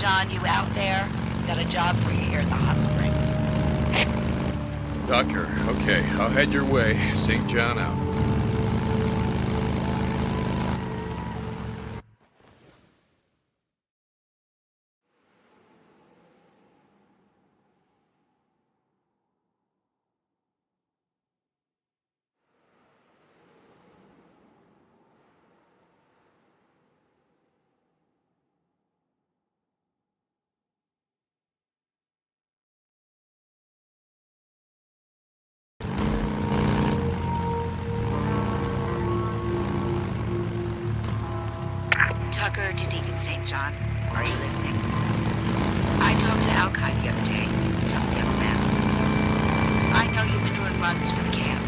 John, you out there? Got a job for you here at the hot springs. Docker, okay, I'll head your way. St. John out. Tucker to Deacon St. John. Are you listening? I talked to Alkai the other day, some young man. I know you've been doing runs for the camp.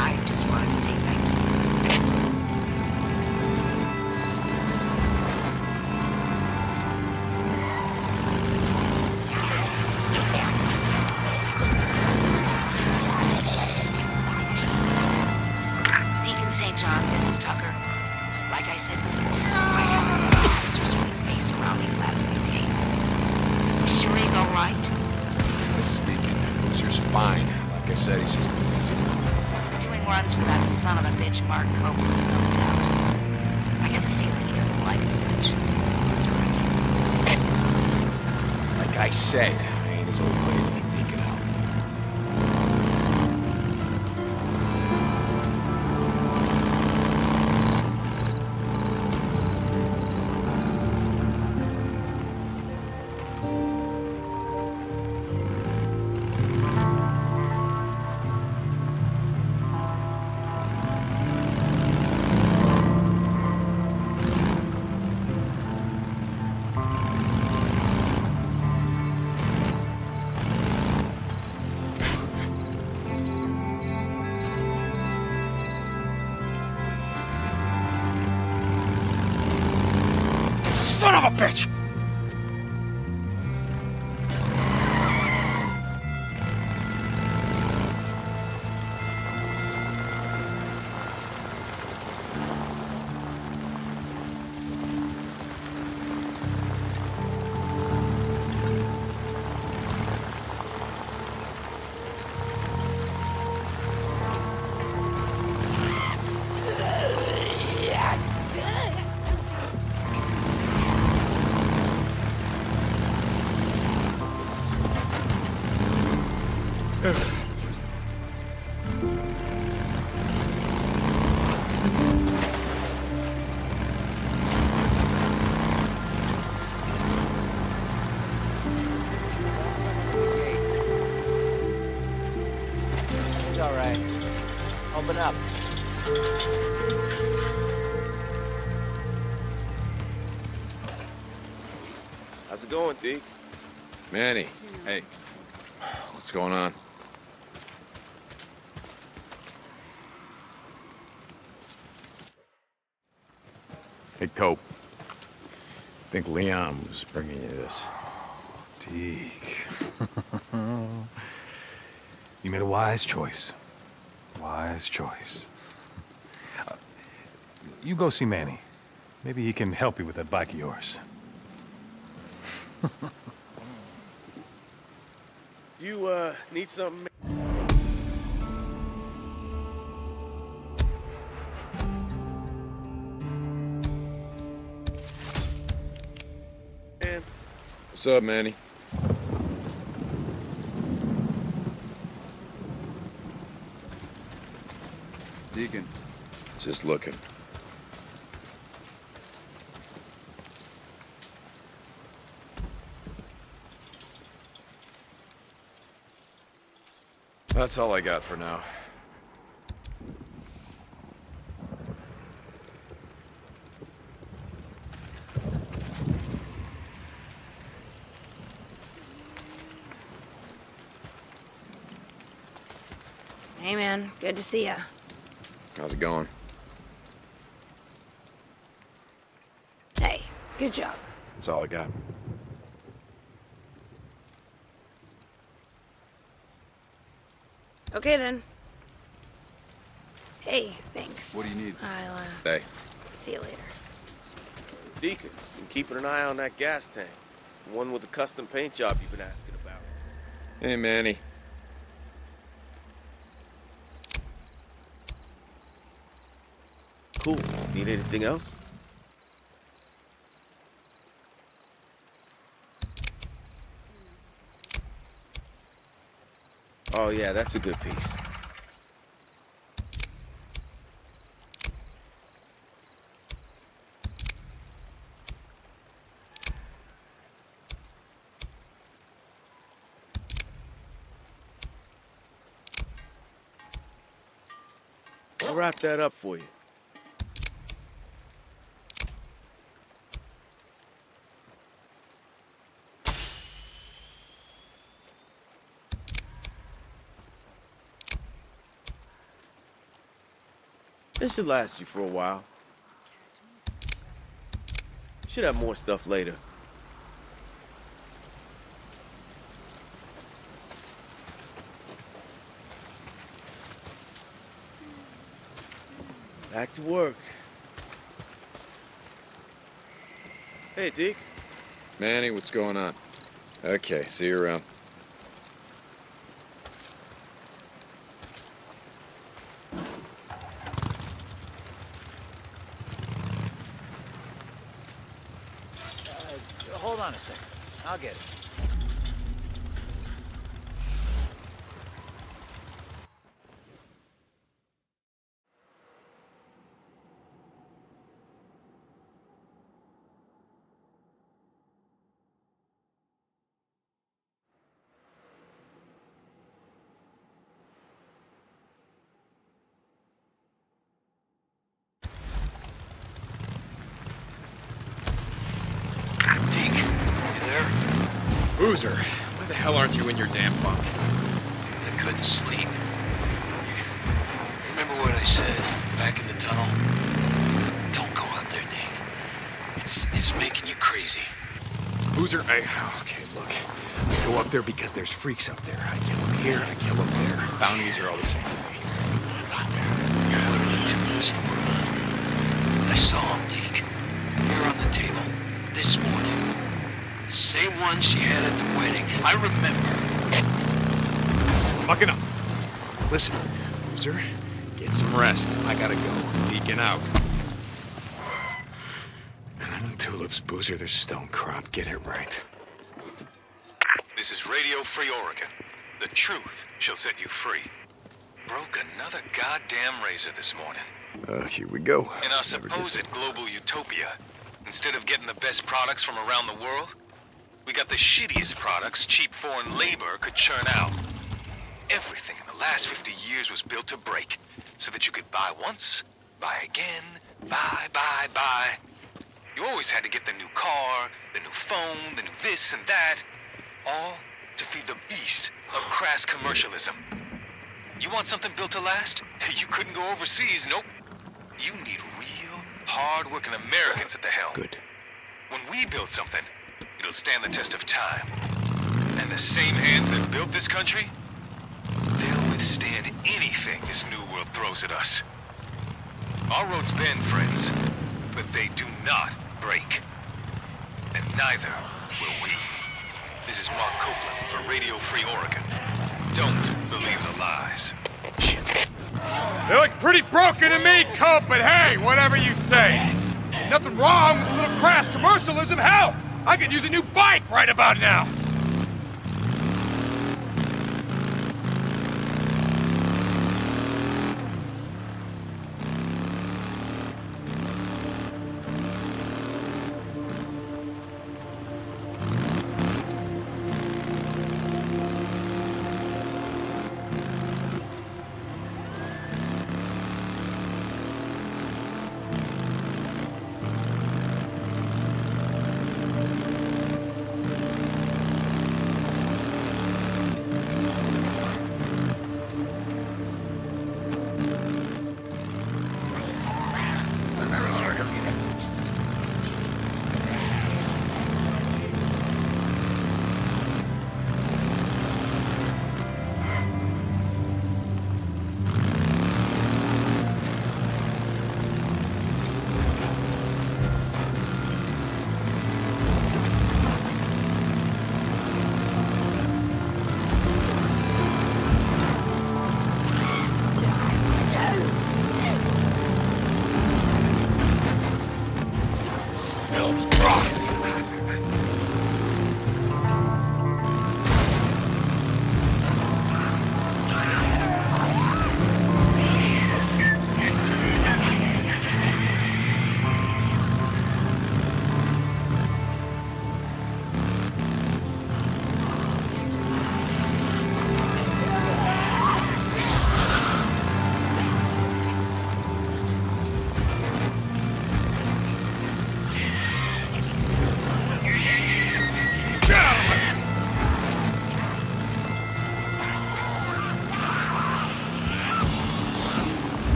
I just wanted to say thank you. Son of a bitch, Mark Copeland, no doubt. I get the feeling he doesn't like me much. Like I said, I ain't his old way to think it out. How's it going, Deke? Manny, hey, what's going on? Hey, Cope. I think Leon was bringing you this. Oh, Deke. You made a wise choice. Wise choice. You go see Manny. Maybe he can help you with that bike of yours. You, need something? Man. What's up, Manny? Deacon. Just looking. That's all I got for now. Hey, man. Good to see ya. How's it going? Hey, good job. That's all I got. Okay, then. Hey, thanks. What do you need? I'll, Hey. See you later. Deacon, been keeping an eye on that gas tank. The one with the custom paint job you've been asking about. Hey, Manny. Cool. Need anything else? Oh, yeah, that's a good piece. I'll wrap that up for you. This should last you for a while. Should have more stuff later. Back to work. Hey, Deke. Manny, what's going on? Okay, see you around. Hold on a second. I'll get it. Boozer, why the hell aren't you in your damn bunk? I couldn't sleep. You remember what I said back in the tunnel? Don't go up there, Dink. It's making you crazy. Boozer, okay, look. I go up there because there's freaks up there. I kill them here, I kill them there. Bounties are all the same to me. What are you doing this for? I saw him, Dink. We were on the table this morning. The same one she had at the wedding. I remember. Bucking up. Listen, loser, get some rest. I gotta go. Deacon out. And then on tulips, Boozer, there's stone crop. Get it right. This is Radio Free Oregon. The truth shall set you free. Broke another goddamn razor this morning. Here we go. In our supposed global utopia, instead of getting the best products from around the world, we got the shittiest products cheap foreign labor could churn out. Everything in the last 50 years was built to break, so that you could buy once, buy again, buy. You always had to get the new car, the new phone, the new this and that, all to feed the beast of crass commercialism. You want something built to last? You couldn't go overseas, nope. You need real, hard-working Americans at the helm. Good. When we build something, it'll stand the test of time. And the same hands that built this country, they'll withstand anything this new world throws at us. Our roads bend, friends, but they do not break. And neither will we. This is Mark Copeland for Radio Free Oregon. Don't believe the lies. Shit. They look pretty broken to me, Cope, but hey, whatever you say. Nothing wrong with a little crass commercialism, hell! I could use a new bike right about now!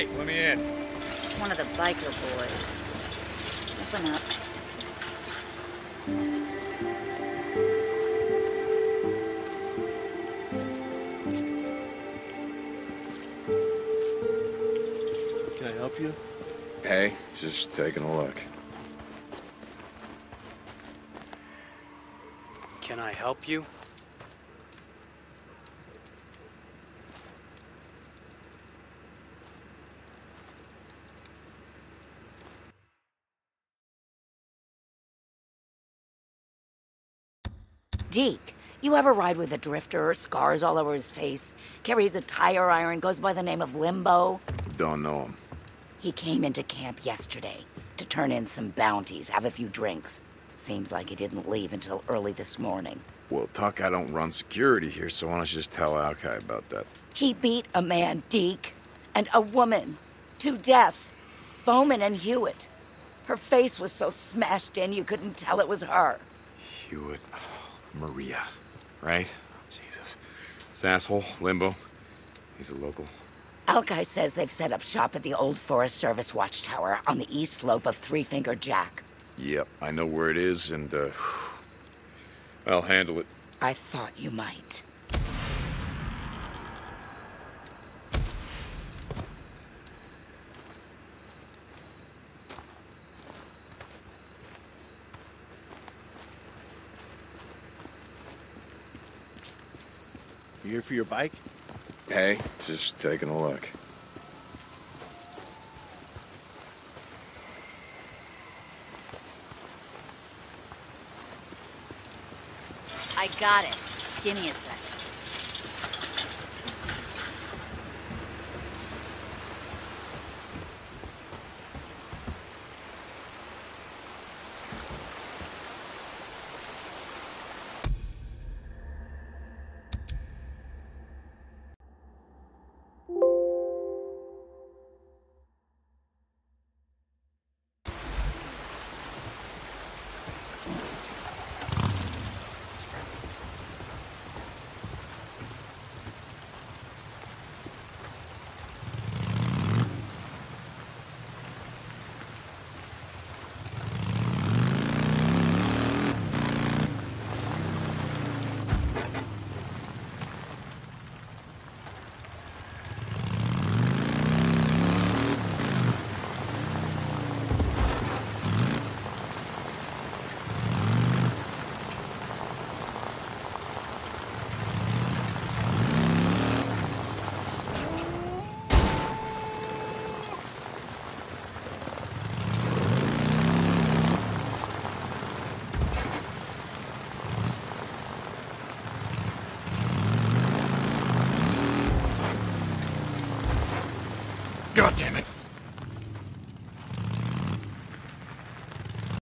Hey, let me in. One of the biker boys. Open up. Can I help you? Hey, just taking a look. Can I help you? Deke, you ever ride with a drifter, scars all over his face, carries a tire iron, goes by the name of Limbo? Don't know him. He came into camp yesterday to turn in some bounties, have a few drinks. Seems like he didn't leave until early this morning. Well, Tuck, I don't run security here, so why don't you just tell Alkai about that? He beat a man, Deke, and a woman, to death. Bowman and Hewitt. Her face was so smashed in you couldn't tell it was her. Hewitt... Maria, right? Jesus. This asshole, Limbo, he's a local. Alkai says they've set up shop at the old Forest Service watchtower on the east slope of Three Finger Jack. Yep, I know where it is, and, I'll handle it. I thought you might. You here for your bike? Hey, just taking a look. I got it. Give me a sec. God damn it.